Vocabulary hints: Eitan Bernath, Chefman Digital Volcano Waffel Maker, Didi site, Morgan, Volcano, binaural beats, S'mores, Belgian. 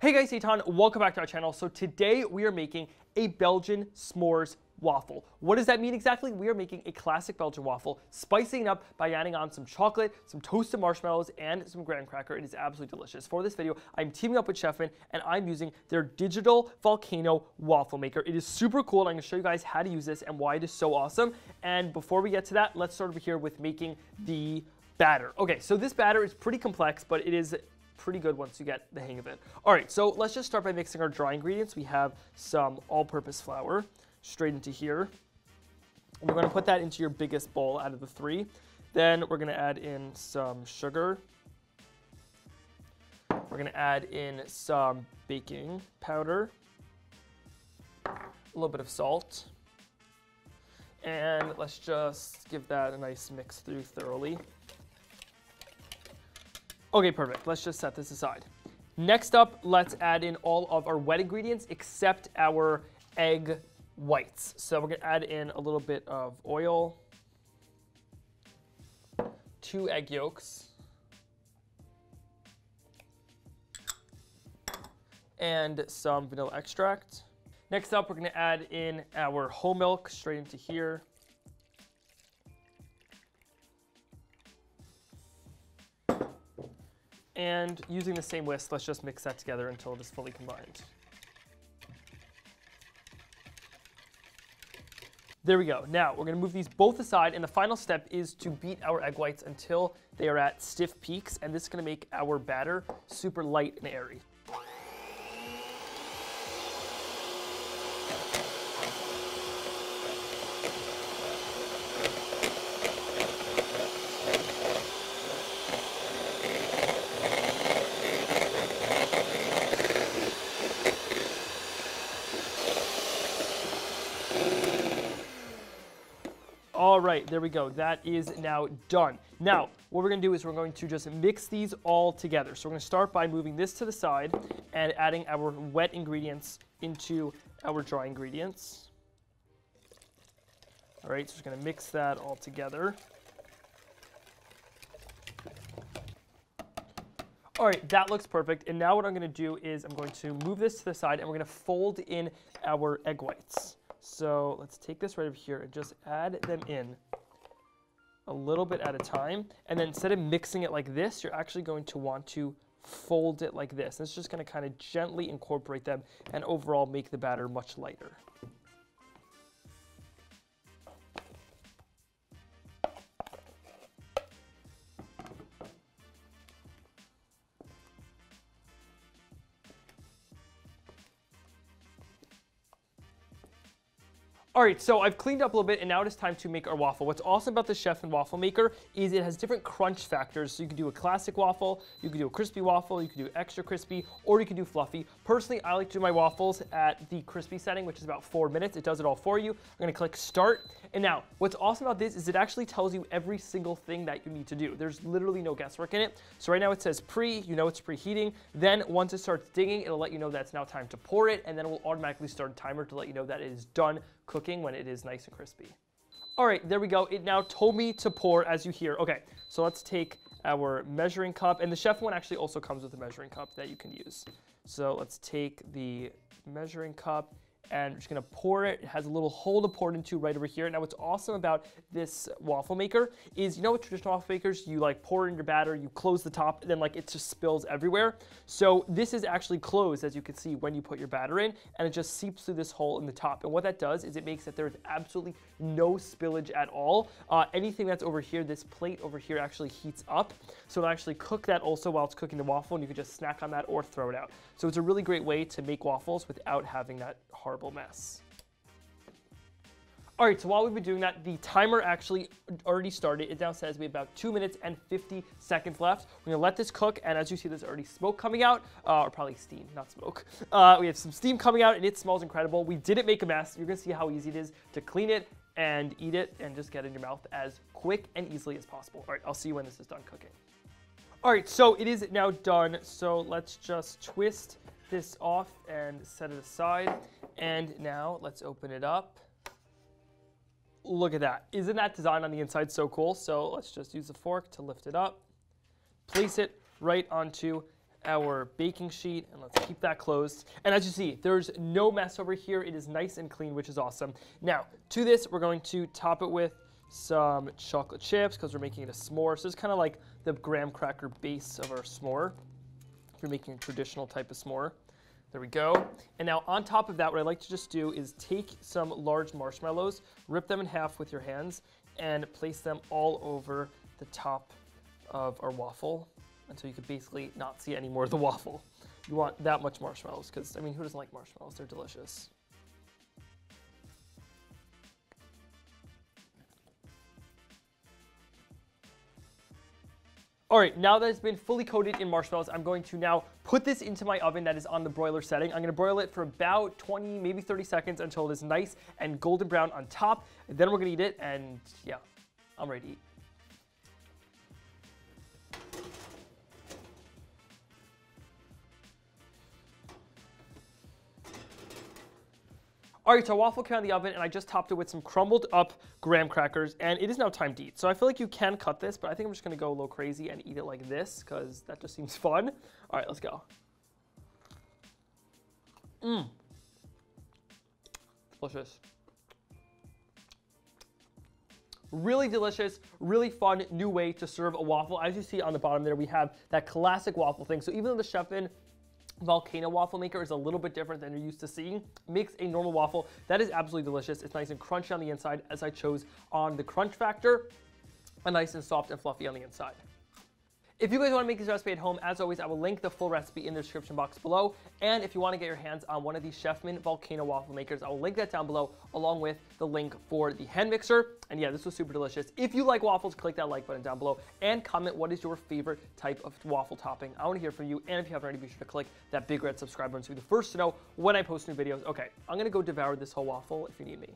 Hey guys, Eitan, welcome back to our channel. So today we are making a Belgian s'mores waffle. What does that mean exactly? We are making a classic Belgian waffle, spicing it up by adding on some chocolate, some toasted marshmallows, and some graham cracker. It is absolutely delicious. For this video, I'm teaming up with Chefman, and I'm using their digital Volcano waffle maker. It is super cool, and I'm gonna show you guys how to use this and why it is so awesome. And before we get to that, let's start over here with making the batter. Okay, so this batter is pretty complex, but it is pretty good once you get the hang of it. All right, so let's just start by mixing our dry ingredients. We have some all-purpose flour straight into here. We're gonna put that into your biggest bowl out of the three. Then we're gonna add in some sugar. We're gonna add in some baking powder, a little bit of salt, and let's just give that a nice mix through thoroughly. Okay, perfect. Let's just set this aside. Next up, let's add in all of our wet ingredients except our egg whites. So we're gonna add in a little bit of oil, 2 egg yolks, and some vanilla extract. Next up, we're gonna add in our whole milk straight into here. And using the same whisk, let's just mix that together until it is fully combined. There we go. Now we're gonna move these both aside, and the final step is to beat our egg whites until they are at stiff peaks, and this is gonna make our batter super light and airy. All right, there we go. That is now done. Now, what we're gonna do is we're going to just mix these all together. So we're gonna start by moving this to the side and adding our wet ingredients into our dry ingredients. All right, so we're gonna mix that all together. All right, that looks perfect. And now what I'm gonna do is I'm going to move this to the side and we're gonna fold in our egg whites. So let's take this right over here and just add them in a little bit at a time. And then instead of mixing it like this, you're actually going to want to fold it like this. And it's just going to kind of gently incorporate them and overall make the batter much lighter. All right, so I've cleaned up a little bit, and now it is time to make our waffle. What's awesome about the Chefman waffle maker is it has different crunch factors. So you can do a classic waffle, you can do a crispy waffle, you can do extra crispy, or you can do fluffy. Personally, I like to do my waffles at the crispy setting, which is about 4 minutes. It does it all for you. I'm gonna click start. And now, what's awesome about this is it actually tells you every single thing that you need to do. There's literally no guesswork in it. So right now it says pre, you know it's preheating. Then once it starts dinging, it'll let you know that it's now time to pour it, and then it will automatically start a timer to let you know that it is done cooking when it is nice and crispy. All right, there we go. It now told me to pour, as you hear. Okay, so let's take our measuring cup, and the Chefman one actually also comes with a measuring cup that you can use. So let's take the measuring cup and we're just gonna pour it. It has a little hole to pour it into right over here. Now what's awesome about this waffle maker is, you know with traditional waffle makers, you like pour in your batter, you close the top, and then like it just spills everywhere. So this is actually closed, as you can see, when you put your batter in, and it just seeps through this hole in the top. And what that does is it makes that there's absolutely no spillage at all. Anything that's over here, this plate over here actually heats up. So it'll actually cook that also while it's cooking the waffle, and you can just snack on that or throw it out. So it's a really great way to make waffles without having that hard mess. All right, so while we've been doing that, the timer actually already started. It now says we have about 2 minutes and 50 seconds left. We're gonna let this cook, and as you see, there's already smoke coming out, or probably steam, not smoke. We have some steam coming out, and it smells incredible. We didn't make a mess. You're gonna see how easy it is to clean it and eat it and just get it in your mouth as quick and easily as possible. All right, I'll see you when this is done cooking. All right, so it is now done. So let's just twist this off and set it aside. And now let's open it up. Look at that. Isn't that design on the inside so cool? So let's just use a fork to lift it up, place it right onto our baking sheet, and let's keep that closed. And as you see, there's no mess over here. It is nice and clean, which is awesome. Now, to this, we're going to top it with some chocolate chips because we're making it a s'more. So it's kind of like the graham cracker base of our s'more. If you're making a traditional type of s'more. There we go. And now on top of that, what I like to just do is take some large marshmallows, rip them in half with your hands, and place them all over the top of our waffle until you could basically not see any more of the waffle. You want that much marshmallows because, I mean, who doesn't like marshmallows? They're delicious. All right, now that it's been fully coated in marshmallows, I'm going to now put this into my oven that is on the broiler setting. I'm gonna broil it for about 20, maybe 30 seconds until it is nice and golden brown on top. And then we're gonna eat it, and yeah, I'm ready to eat. All right, so our waffle came out of the oven and I just topped it with some crumbled up graham crackers, and it is now time to eat. So I feel like you can cut this, but I think I'm just gonna go a little crazy and eat it like this because that just seems fun. All right, let's go. Mmm. Delicious. Really delicious, really fun new way to serve a waffle. As you see on the bottom there, we have that classic waffle thing. So even though the Chef In Volcano waffle maker is a little bit different than you're used to seeing, makes a normal waffle that is absolutely delicious. It's nice and crunchy on the inside, as I chose on the crunch factor, and nice and soft and fluffy on the inside. If you guys want to make this recipe at home, as always, I will link the full recipe in the description box below. And if you want to get your hands on one of these Chef In Volcano waffle makers, I will link that down below along with the link for the hand mixer. And yeah, this was super delicious. If you like waffles, click that like button down below and comment what is your favorite type of waffle topping. I want to hear from you. And if you haven't already, be sure to click that big red subscribe button so you're the first to know when I post new videos. Okay, I'm going to go devour this whole waffle if you need me.